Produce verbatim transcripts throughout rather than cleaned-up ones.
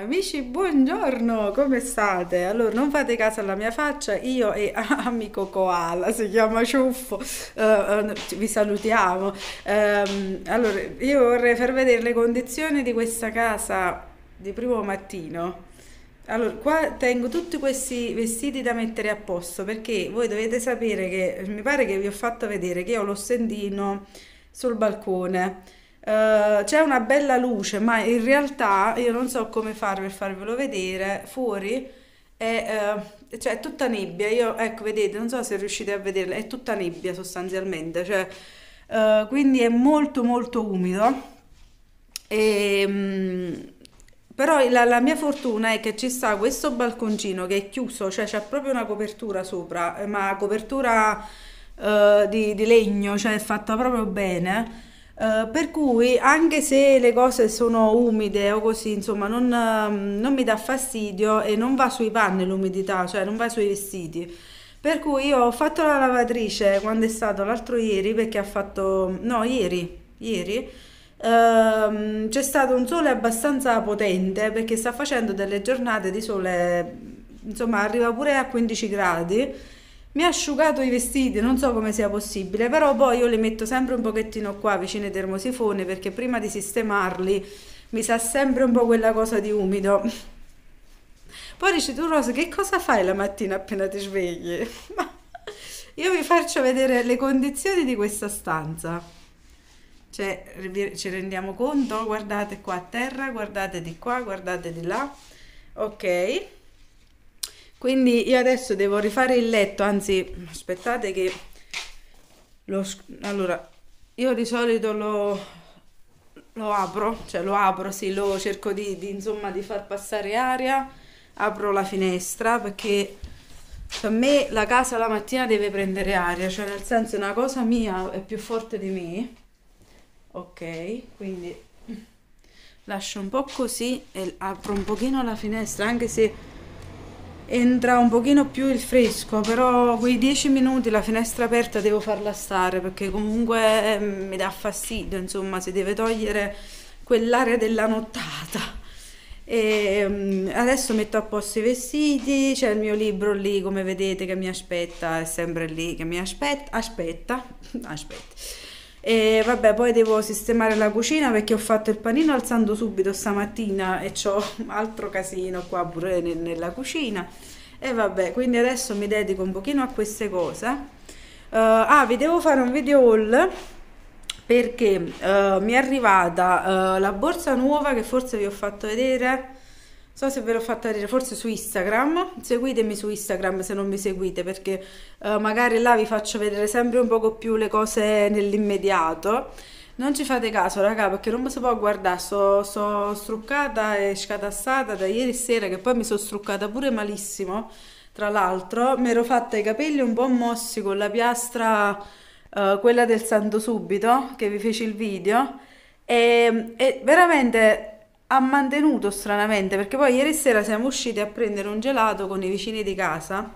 Amici, buongiorno, come state? Allora, non fate caso alla mia faccia, io e Amico Koala, si chiama Ciuffo, eh, vi salutiamo. Eh, allora, io vorrei far vedere le condizioni di questa casa di primo mattino. Allora, qua tengo tutti questi vestiti da mettere a posto, perché voi dovete sapere che, mi pare che vi ho fatto vedere che io ho lo stendino sul balcone. Uh, c'è una bella luce, ma in realtà io non so come fare per farvelo vedere. Fuori è, uh, cioè è tutta nebbia. Io, ecco, vedete, non so se riuscite a vederla, è tutta nebbia sostanzialmente, cioè, uh, quindi è molto molto umido. E, um, però la, la mia fortuna è che ci sta questo balconcino che è chiuso, cioè c'è proprio una copertura sopra, ma copertura uh, di, di legno, cioè è fatta proprio bene. Uh, per cui anche se le cose sono umide o così, insomma, non, non mi dà fastidio e non va sui panni l'umidità, cioè non va sui vestiti. Per cui io ho fatto la lavatrice quando è stato l'altro ieri, perché ha fatto, no, ieri, ieri uh, c'è stato un sole abbastanza potente, perché sta facendo delle giornate di sole, insomma arriva pure a quindici gradi. Mi ha asciugato i vestiti, non so come sia possibile, però poi io li metto sempre un pochettino qua vicino ai termosifoni, perché prima di sistemarli mi sa sempre un po' quella cosa di umido. Poi dici tu, Rosa, che cosa fai la mattina appena ti svegli? Io vi faccio vedere le condizioni di questa stanza, cioè ci rendiamo conto? Guardate qua a terra, guardate di qua, guardate di là, ok. Quindi io adesso devo rifare il letto, anzi aspettate che lo, allora io di solito lo, lo apro, cioè lo apro, sì, lo cerco di, di insomma di far passare aria, apro la finestra, perché per me la casa la mattina deve prendere aria, cioè nel senso una cosa mia è più forte di me, ok, quindi lascio un po' così e apro un pochino la finestra, anche se entra un pochino più il fresco, però quei dieci minuti la finestra aperta devo farla stare, perché comunque eh, mi dà fastidio, insomma si deve togliere quell'area della nottata. E, um, adesso metto a posto i vestiti, c'è il mio libro lì, come vedete, che mi aspetta, è sempre lì che mi aspetta, aspetta, aspetta. E vabbè, poi devo sistemare la cucina, perché ho fatto il panino alzando subito stamattina e c'ho altro casino qua pure nella cucina. E vabbè, quindi adesso mi dedico un pochino a queste cose. Uh, ah, vi devo fare un video haul, perché uh, mi è arrivata uh, la borsa nuova, che forse vi ho fatto vedere, so se ve l'ho fatta vedere, forse su Instagram. Seguitemi su Instagram se non mi seguite, perché eh, magari là vi faccio vedere sempre un poco più le cose nell'immediato. Non ci fate caso, raga, perché non mi si può guardare, sono so struccata e scatassata da ieri sera, che poi mi sono struccata pure malissimo, tra l'altro. Mi ero fatta i capelli un po' mossi con la piastra, eh, quella del Santo Subito, che vi feci il video, e, e veramente ha mantenuto stranamente, perché poi ieri sera siamo usciti a prendere un gelato con i vicini di casa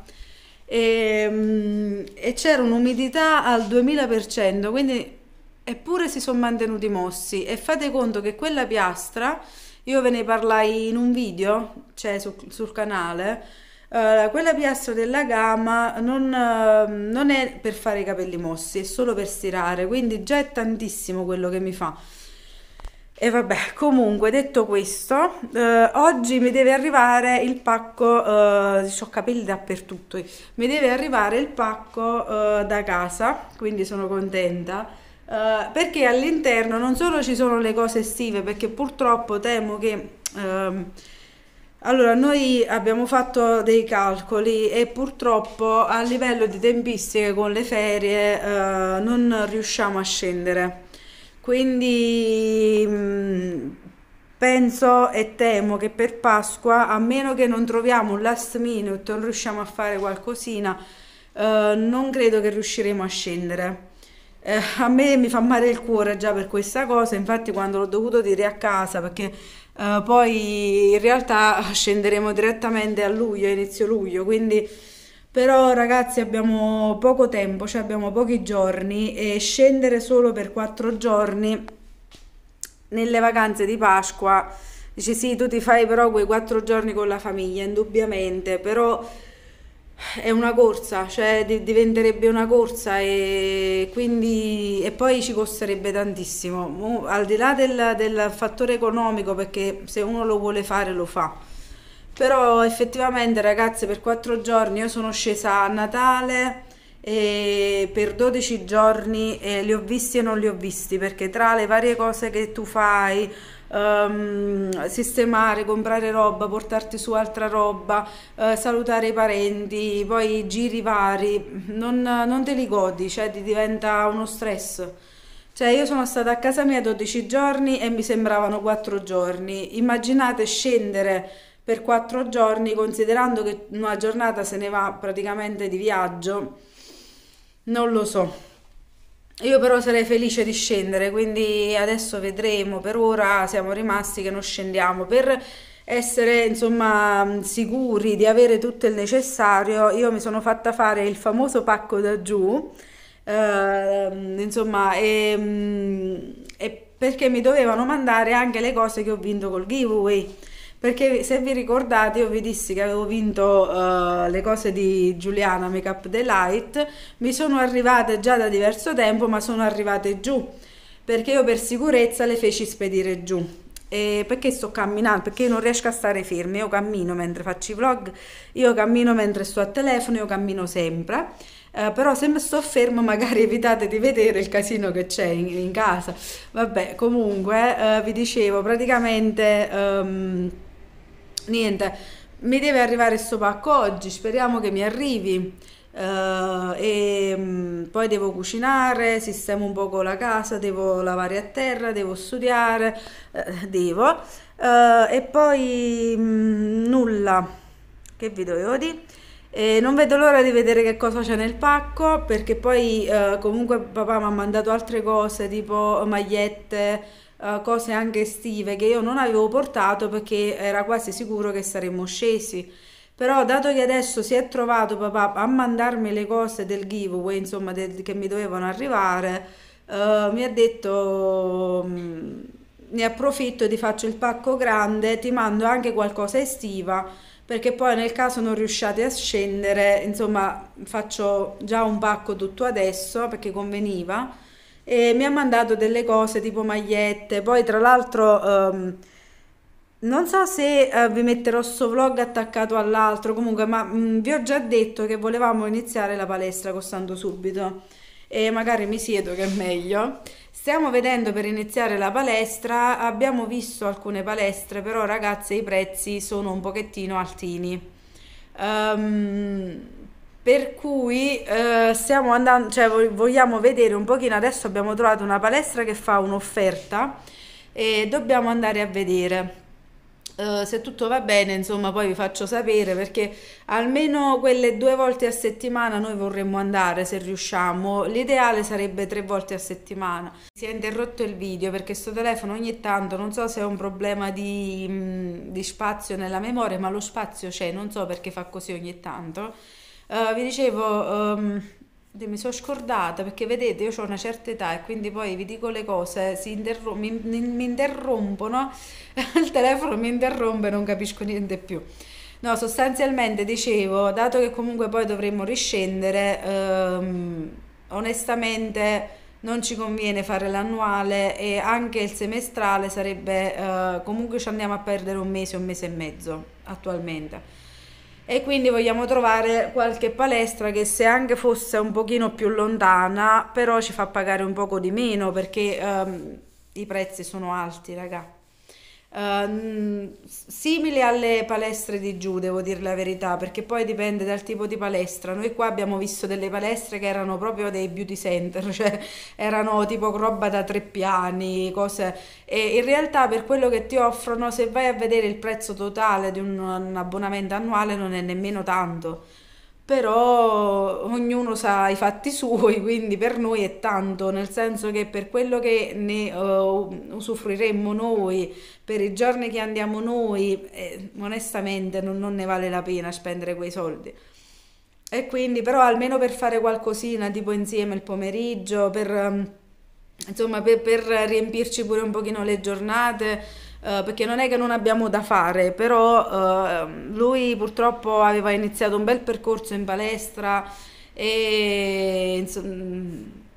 e, e c'era un'umidità al duemila per cento, quindi eppure si sono mantenuti mossi. E fate conto che quella piastra, io ve ne parlai in un video, cioè su, sul canale, eh, quella piastra della gama non, eh, non è per fare i capelli mossi, è solo per stirare, quindi già è tantissimo quello che mi fa. E vabbè, comunque, detto questo, eh, oggi mi deve arrivare il pacco, eh, ho capelli dappertutto, mi deve arrivare il pacco eh, da casa, quindi sono contenta, eh, perché all'interno non solo ci sono le cose estive, perché purtroppo temo che... Ehm, allora, noi abbiamo fatto dei calcoli e purtroppo a livello di tempistiche con le ferie eh, non riusciamo a scendere. Quindi mh, penso e temo che per Pasqua, a meno che non troviamo un last minute, non riusciamo a fare qualcosina, eh, non credo che riusciremo a scendere. Eh, a me mi fa male il cuore già per questa cosa, infatti quando l'ho dovuto dire a casa, perché eh, poi in realtà scenderemo direttamente a luglio, inizio luglio, quindi... Però ragazzi, abbiamo poco tempo, cioè abbiamo pochi giorni, e scendere solo per quattro giorni nelle vacanze di Pasqua, Dice sì, tu ti fai però quei quattro giorni con la famiglia, indubbiamente, però è una corsa, cioè diventerebbe una corsa e quindi e poi ci costerebbe tantissimo, al di là del, del fattore economico, perché se uno lo vuole fare lo fa, però effettivamente ragazze per quattro giorni io sono scesa a Natale e per dodici giorni e li ho visti e non li ho visti, perché tra le varie cose che tu fai, um, sistemare, comprare roba, portarti su altra roba, uh, salutare i parenti, poi giri vari, non, non te li godi, cioè ti diventa uno stress. Cioè io sono stata a casa mia dodici giorni e mi sembravano quattro giorni, immaginate scendere per quattro giorni considerando che una giornata se ne va praticamente di viaggio. Non lo so, io però sarei felice di scendere, quindi adesso vedremo. Per ora siamo rimasti che non scendiamo per essere insomma sicuri di avere tutto il necessario. Io mi sono fatta fare il famoso pacco da giù, eh, insomma, e, e perché mi dovevano mandare anche le cose che ho vinto col giveaway, perché se vi ricordate io vi dissi che avevo vinto uh, le cose di Giuliana Makeup Delight, mi sono arrivate già da diverso tempo, ma sono arrivate giù, perché io per sicurezza le feci spedire giù, e perché sto camminando, perché io non riesco a stare ferma, io cammino mentre faccio i vlog, io cammino mentre sto a telefono, io cammino sempre, uh, però se sto fermo magari evitate di vedere il casino che c'è in, in casa, vabbè, comunque uh, vi dicevo praticamente... Um, niente, mi deve arrivare sto pacco oggi, speriamo che mi arrivi, uh, e mh, poi devo cucinare, sistemo un poco la casa, devo lavare a terra, devo studiare, eh, devo uh, e poi mh, nulla che vi dovevo dire. E non vedo l'ora di vedere che cosa c'è nel pacco, perché poi eh, comunque papà mi ha mandato altre cose tipo magliette, eh, cose anche estive che io non avevo portato perché era quasi sicuro che saremmo scesi, però dato che adesso si è trovato papà a mandarmi le cose del giveaway, insomma del, che mi dovevano arrivare, eh, mi ha detto mh, ne approfitto, ti faccio il pacco grande, ti mando anche qualcosa estiva, perché poi nel caso non riusciate a scendere, insomma faccio già un pacco tutto adesso perché conveniva, e mi ha mandato delle cose tipo magliette, poi tra l'altro um, non so se uh, vi metterò sto vlog attaccato all'altro, comunque ma mh, vi ho già detto che volevamo iniziare la palestra costando subito e magari mi siedo che è meglio. Stiamo vedendo per iniziare la palestra, abbiamo visto alcune palestre, però ragazze i prezzi sono un pochettino altini, um, per cui uh, stiamo andando, cioè vogliamo vedere un pochino, adesso abbiamo trovato una palestra che fa un'offerta e dobbiamo andare a vedere. Uh, se tutto va bene insomma poi vi faccio sapere, perché almeno quelle due volte a settimana noi vorremmo andare se riusciamo, l'ideale sarebbe tre volte a settimana. Si è interrotto il video perché sto telefono ogni tanto, non so se è un problema di, mh, di spazio nella memoria, ma lo spazio c'è, non so perché fa così ogni tanto. Uh, vi dicevo, um, mi sono scordata perché vedete io ho una certa età e quindi poi vi dico le cose, si interrom mi, mi interrompono, il telefono mi interrompe e non capisco niente più. No, sostanzialmente dicevo, dato che comunque poi dovremmo riscendere, ehm, onestamente non ci conviene fare l'annuale, e anche il semestrale sarebbe, eh, comunque ci andiamo a perdere un mese, un mese e mezzo attualmente. E quindi vogliamo trovare qualche palestra che, se anche fosse un pochino più lontana, però ci fa pagare un poco di meno, perché um, i prezzi sono alti, raga, um, simili alle palestre di giù, devo dire la verità, perché poi dipende dal tipo di palestra. Noi qua abbiamo visto delle palestre che erano proprio dei beauty center, cioè erano tipo roba da tre piani, cose, e in realtà per quello che ti offrono, se vai a vedere il prezzo totale di un, un abbonamento annuale, non è nemmeno tanto, però ognuno sa i fatti suoi, quindi per noi è tanto, nel senso che per quello che ne uh, usufruiremmo noi, per i giorni che andiamo noi, eh, onestamente non, non ne vale la pena spendere quei soldi. E quindi però almeno per fare qualcosina tipo insieme il pomeriggio, per um, insomma per, per riempirci pure un pochino le giornate, Uh, perché non è che non abbiamo da fare, però uh, lui purtroppo aveva iniziato un bel percorso in palestra e insomma,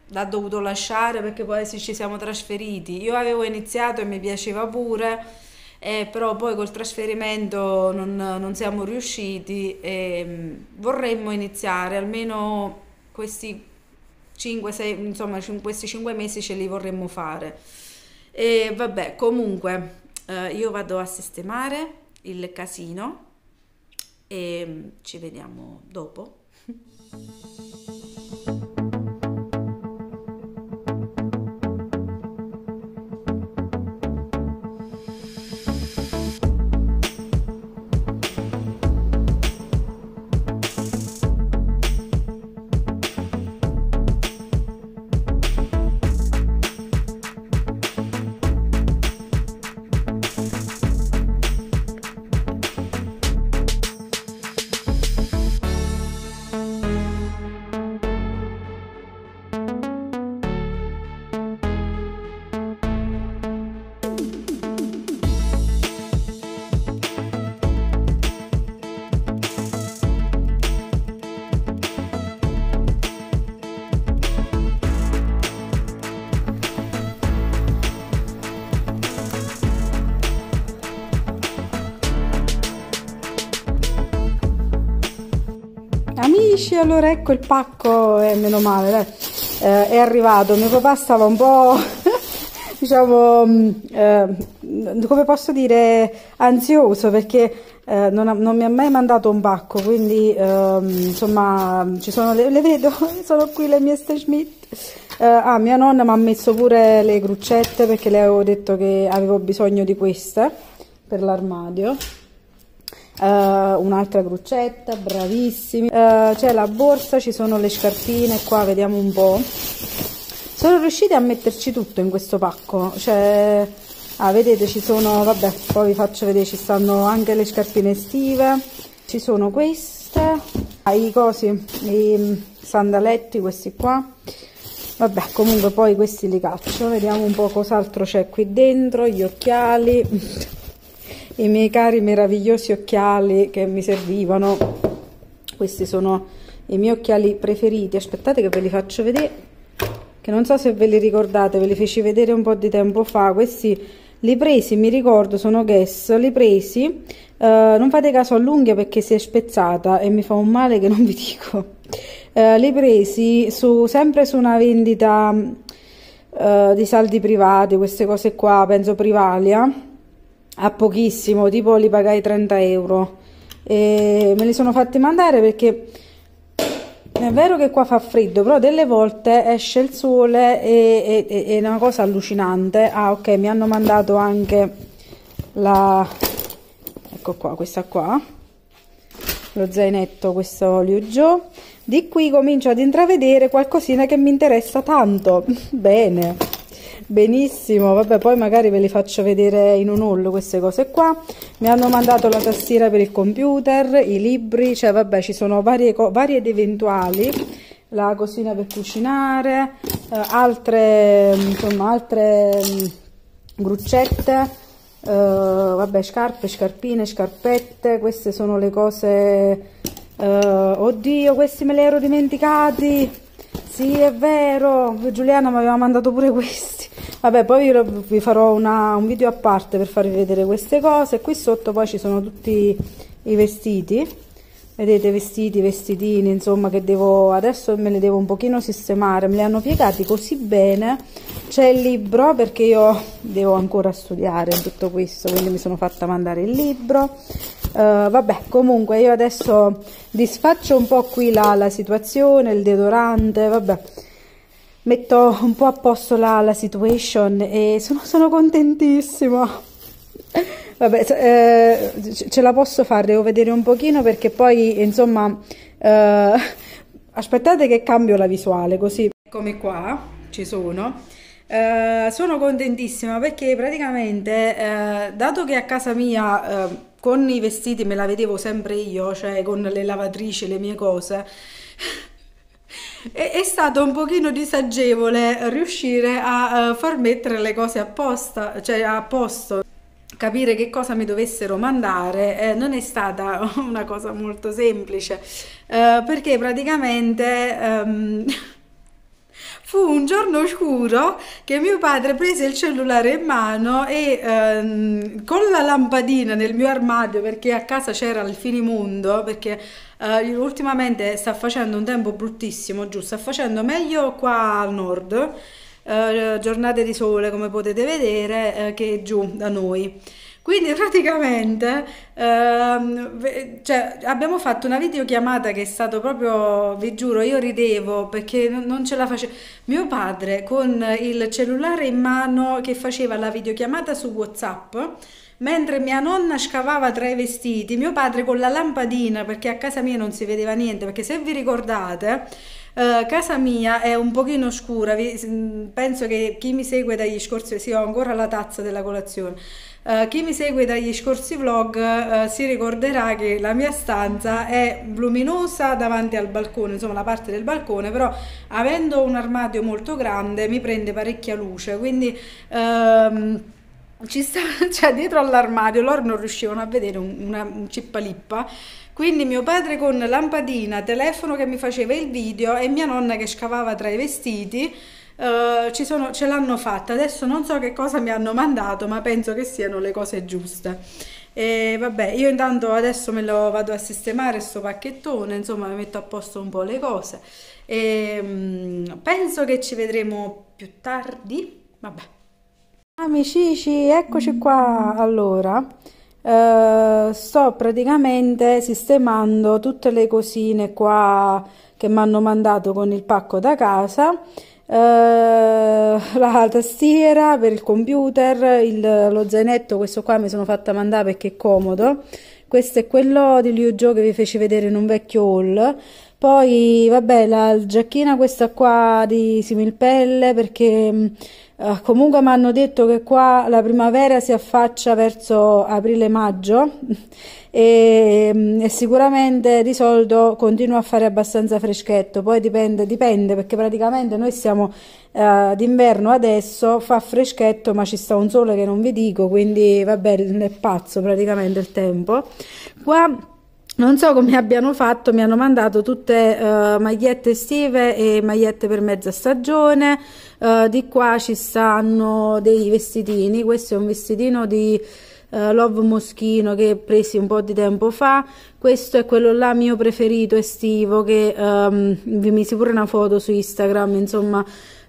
l'ha dovuto lasciare perché poi ci siamo trasferiti. Io avevo iniziato e mi piaceva pure, eh, però poi col trasferimento non, non siamo riusciti e vorremmo iniziare almeno questi cinque sei, insomma, questi cinque mesi ce li vorremmo fare. E vabbè, comunque Uh, io vado a sistemare il casino e ci vediamo dopo. Amici, allora ecco il pacco, e eh, meno male, dai. Eh, è arrivato. Mio papà stava un po', diciamo, eh, come posso dire, ansioso, perché eh, non, ha, non mi ha mai mandato un pacco, quindi eh, insomma, ci sono le, le vedo, sono qui le mie Stan Smith. Eh, ah, mia nonna mi ha messo pure le cruccette, perché le avevo detto che avevo bisogno di queste per l'armadio. Uh, un'altra crucetta, bravissimi. Uh, c'è la borsa, ci sono le scarpine qua, vediamo un po'. Sono riusciti a metterci tutto in questo pacco, cioè, ah, vedete, ci sono, vabbè, poi vi faccio vedere, ci stanno anche le scarpine estive, ci sono queste, ah, i cosi, i sandaletti, questi qua, vabbè, comunque poi questi li caccio. Vediamo un po' cos'altro c'è qui dentro. Gli occhiali, i miei cari meravigliosi occhiali che mi servivano, questi sono i miei occhiali preferiti, aspettate che ve li faccio vedere, che non so se ve li ricordate, ve li feci vedere un po' di tempo fa. Questi li presi, mi ricordo, sono Guess, li presi, uh, non fate caso all'unghia perché si è spezzata e mi fa un male che non vi dico, uh, li presi su, sempre su una vendita uh, di saldi privati, queste cose qua, penso Privalia, a pochissimo, tipo li pagai trenta euro e me li sono fatti mandare, perché è vero che qua fa freddo, però delle volte esce il sole e, e, e è una cosa allucinante. Ah, ok, mi hanno mandato anche la, ecco qua, questa qua, lo zainetto, questo Liu Jo. Di qui comincio ad intravedere qualcosina che mi interessa tanto. Bene, benissimo, vabbè, poi magari ve li faccio vedere in un haul queste cose qua. Mi hanno mandato la tastiera per il computer, i libri, cioè vabbè, ci sono varie, varie ed eventuali, la cosina per cucinare, eh, altre, insomma, altre mh, gruccette, eh, vabbè, scarpe, scarpine, scarpette, queste sono le cose, eh, oddio, questi me li ero dimenticati. Sì, è vero, Giuliana mi aveva mandato pure questi. Vabbè, poi io vi farò una, un video a parte per farvi vedere queste cose. Qui sotto poi ci sono tutti i vestiti, vedete, vestiti, vestitini, insomma, che devo, adesso me li devo un pochino sistemare, me li hanno piegati così bene. C'è il libro, perché io devo ancora studiare tutto questo, quindi mi sono fatta mandare il libro. Uh, vabbè, comunque io adesso disfaccio un po' qui la, la situazione, il deodorante, vabbè, metto un po' a posto la, la situation e sono, sono contentissima. Vabbè, eh, ce la posso fare, devo vedere un pochino, perché poi insomma, eh, aspettate che cambio la visuale, così. Eccomi qua, ci sono. Eh, sono contentissima perché praticamente, eh, dato che a casa mia, eh, con i vestiti me la vedevo sempre io, cioè con le lavatrici, le mie cose, è, è stato un pochino disagevole riuscire a uh, far mettere le cose a posta, cioè a posto. capire che cosa mi dovessero mandare eh, non è stata una cosa molto semplice, eh, perché praticamente ehm, fu un giorno oscuro che mio padre prese il cellulare in mano e ehm, con la lampadina nel mio armadio, perché a casa c'era il finimondo, perché eh, ultimamente sta facendo un tempo bruttissimo, giù, sta facendo meglio qua al nord, eh, giornate di sole come potete vedere, eh, che giù da noi. Quindi praticamente ehm, cioè, abbiamo fatto una videochiamata che è stato proprio, vi giuro, io ridevo perché non ce la facevo. Mio padre con il cellulare in mano che faceva la videochiamata su WhatsApp, mentre mia nonna scavava tra i vestiti, mio padre con la lampadina, perché a casa mia non si vedeva niente, perché se vi ricordate eh, casa mia è un pochino scura, vi, penso che chi mi segue dagli scorsi, sì, ho ancora la tazza della colazione. Uh, chi mi segue dagli scorsi vlog uh, si ricorderà che la mia stanza è luminosa davanti al balcone, insomma la parte del balcone, però avendo un armadio molto grande mi prende parecchia luce, quindi uh, ci sta, cioè, dietro all'armadio loro non riuscivano a vedere un, una un cippalippa. Quindi mio padre con lampadina, telefono che mi faceva il video e mia nonna che scavava tra i vestiti. Uh, ci sono, ce l'hanno fatta. Adesso non so che cosa mi hanno mandato, ma penso che siano le cose giuste. E vabbè, io intanto adesso me lo vado a sistemare sto pacchettone, insomma mi metto a posto un po' le cose e um, penso che ci vedremo più tardi. Vabbè, amicici, eccoci qua. Allora uh, sto praticamente sistemando tutte le cosine qua che mi hanno mandato con il pacco da casa. Uh, la tastiera per il computer, il, lo zainetto, questo qua mi sono fatta mandare perché è comodo, questo è quello di Liu Jo che vi feci vedere in un vecchio haul, poi vabbè la giacchina questa qua di similpelle, perché uh, comunque mi hanno detto che qua la primavera si affaccia verso aprile-maggio e, e sicuramente di solito continua a fare abbastanza freschetto, poi dipende, dipende perché praticamente noi siamo uh, d'inverno adesso, fa freschetto ma ci sta un sole che non vi dico, quindi vabbè è pazzo praticamente il tempo. Qua non so come abbiano fatto, mi hanno mandato tutte uh, magliette estive e magliette per mezza stagione, uh, di qua ci stanno dei vestitini, questo è un vestitino di uh, Love Moschino che presi un po' di tempo fa, questo è quello là mio preferito estivo che um, vi misi pure una foto su Instagram, insomma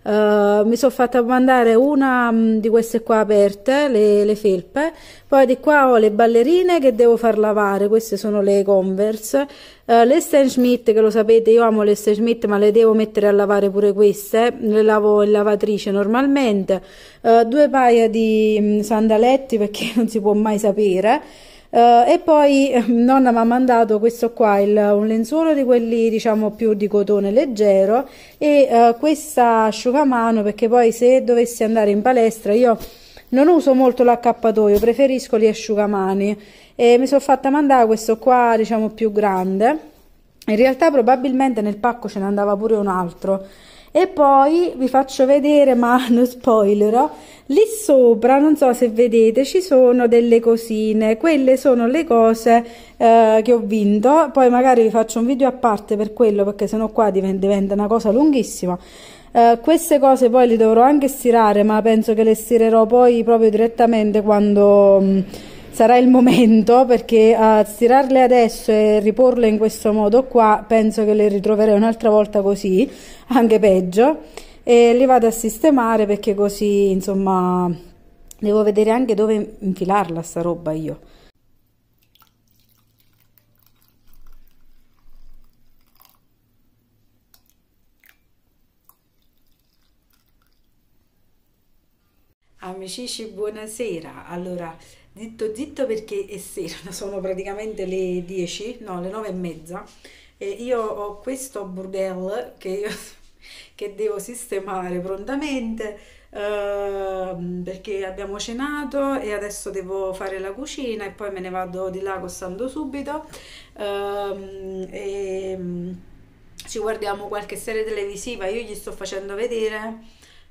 Uh, mi sono fatta mandare una mh, di queste qua aperte, le, le felpe, poi di qua ho le ballerine che devo far lavare, queste sono le Converse, uh, le Stan Smith che lo sapete io amo le Stan Smith ma le devo mettere a lavare pure queste, le lavo in lavatrice normalmente, uh, due paia di mh, sandaletti perché non si può mai sapere. Uh, e poi nonna mi ha mandato questo qua, il, un lenzuolo di quelli diciamo più di cotone leggero e uh, questa asciugamano, perché poi se dovessi andare in palestra io non uso molto l'accappatoio, preferisco gli asciugamani e mi sono fatta mandare questo qua diciamo più grande, in realtà probabilmente nel pacco ce ne andava pure un altro. E poi vi faccio vedere, ma non spoilerò, lì sopra, non so se vedete, ci sono delle cosine, quelle sono le cose eh, che ho vinto, poi magari vi faccio un video a parte per quello, perché sennò qua diventa una cosa lunghissima. Eh, queste cose poi le dovrò anche stirare, ma penso che le stirerò poi proprio direttamente quando mh, sarà il momento, perché a stirarle adesso e riporle in questo modo qua, penso che le ritroverei un'altra volta così, anche peggio, e li vado a sistemare perché così insomma devo vedere anche dove infilarla sta roba io. Amicici, buonasera. Allora zitto zitto perché è sera, sono praticamente le dieci, no le nove e mezza, e io ho questo bordello che io che devo sistemare prontamente eh, perché abbiamo cenato e adesso devo fare la cucina e poi me ne vado di là costando subito eh, e ci guardiamo qualche serie televisiva, io gli sto facendo vedere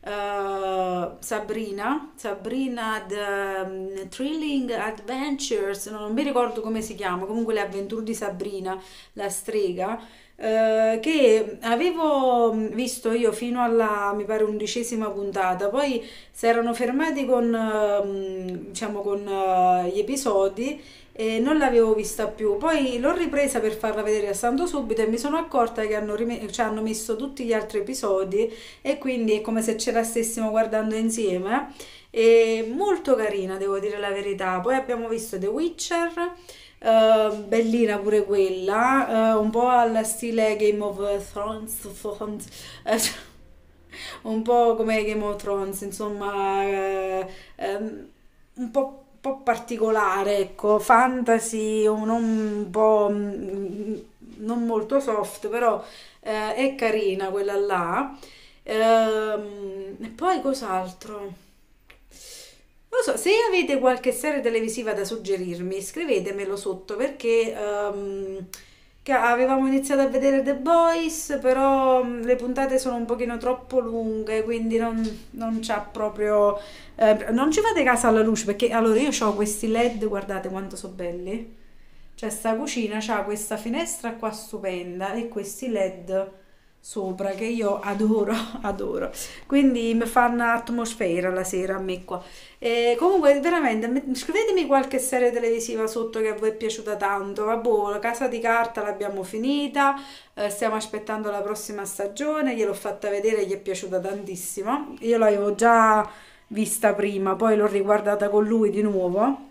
uh, Sabrina, Sabrina the Thrilling Adventures, non mi ricordo come si chiama, comunque le avventure di Sabrina la strega, uh, che avevo visto io fino alla, mi pare, undicesima puntata, poi si erano fermati con, uh, diciamo, con uh, gli episodi e non l'avevo vista più, poi l'ho ripresa per farla vedere a Santo Subito e mi sono accorta che hanno, cioè, hanno messo tutti gli altri episodi e quindi è come se ce la stessimo guardando insieme. È molto carina, devo dire la verità. Poi abbiamo visto The Witcher, eh, bellina pure quella, eh, un po' alla stile Game of Thrones, un po' come Game of Thrones, insomma, eh, eh, un po' particolare, ecco, fantasy, un, un po' non molto soft, però eh, è carina quella là. Ehm, e poi cos'altro? Non so, se avete qualche serie televisiva da suggerirmi, scrivetemelo sotto, perché ehm, avevamo iniziato a vedere The Boys, però le puntate sono un pochino troppo lunghe, quindi non, non c'ha proprio... Eh, non ci fate caso alla luce, perché allora io ho questi led, guardate quanto sono belli, cioè sta cucina c'ha questa finestra qua stupenda e questi led sopra che io adoro, adoro, quindi mi fanno atmosfera la sera a me qua. E comunque veramente scrivetemi qualche serie televisiva sotto che a voi è piaciuta tanto. Vabbè, La Casa di Carta l'abbiamo finita, eh, stiamo aspettando la prossima stagione, gliel'ho fatta vedere, gli è piaciuta tantissimo, io l'avevo già vista prima, poi l'ho riguardata con lui di nuovo.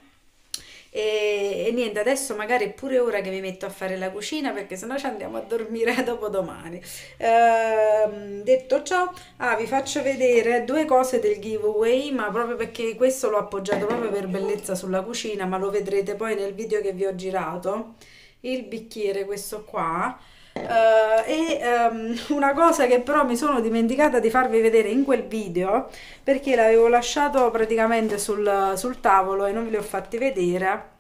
E, e niente, adesso magari è pure ora che mi metto a fare la cucina, perché sennò ci andiamo a dormire dopo domani. Ehm, detto ciò, ah, vi faccio vedere due cose del giveaway, ma proprio perché questo l'ho appoggiato proprio per bellezza sulla cucina, ma lo vedrete poi nel video che vi ho girato, il bicchiere questo qua. Uh, e um, una cosa che però mi sono dimenticata di farvi vedere in quel video, perché l'avevo lasciato praticamente sul, sul tavolo e non ve li ho fatti vedere,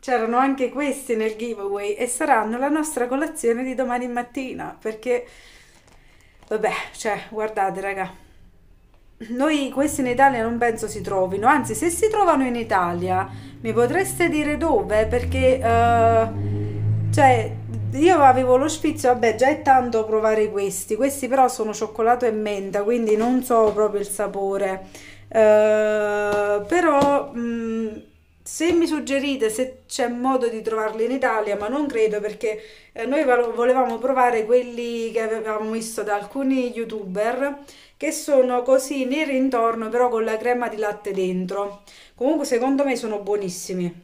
c'erano anche questi nel giveaway e saranno la nostra colazione di domani mattina, perché vabbè, cioè, guardate raga, noi questi in Italia non penso si trovino, anzi se si trovano in Italia mi potreste dire dove, perché uh, cioè io avevo lo sfizio, vabbè già è tanto provare questi, questi però sono cioccolato e menta, quindi non so proprio il sapore, eh, però mh, se mi suggerite se c'è modo di trovarli in Italia, ma non credo, perché noi volevamo provare quelli che avevamo visto da alcuni youtuber, che sono così neri intorno però con la crema di latte dentro, comunque secondo me sono buonissimi,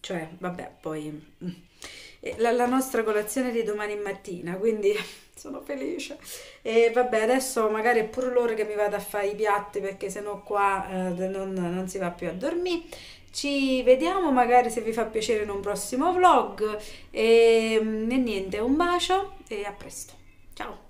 cioè vabbè poi... La, la nostra colazione di domani mattina, quindi sono felice. E vabbè, adesso magari è pure l'ora che mi vado a fare i piatti, perché sennò qua eh, non, non si va più a dormire. Ci vediamo magari, se vi fa piacere, in un prossimo vlog e, e niente, un bacio e a presto, ciao.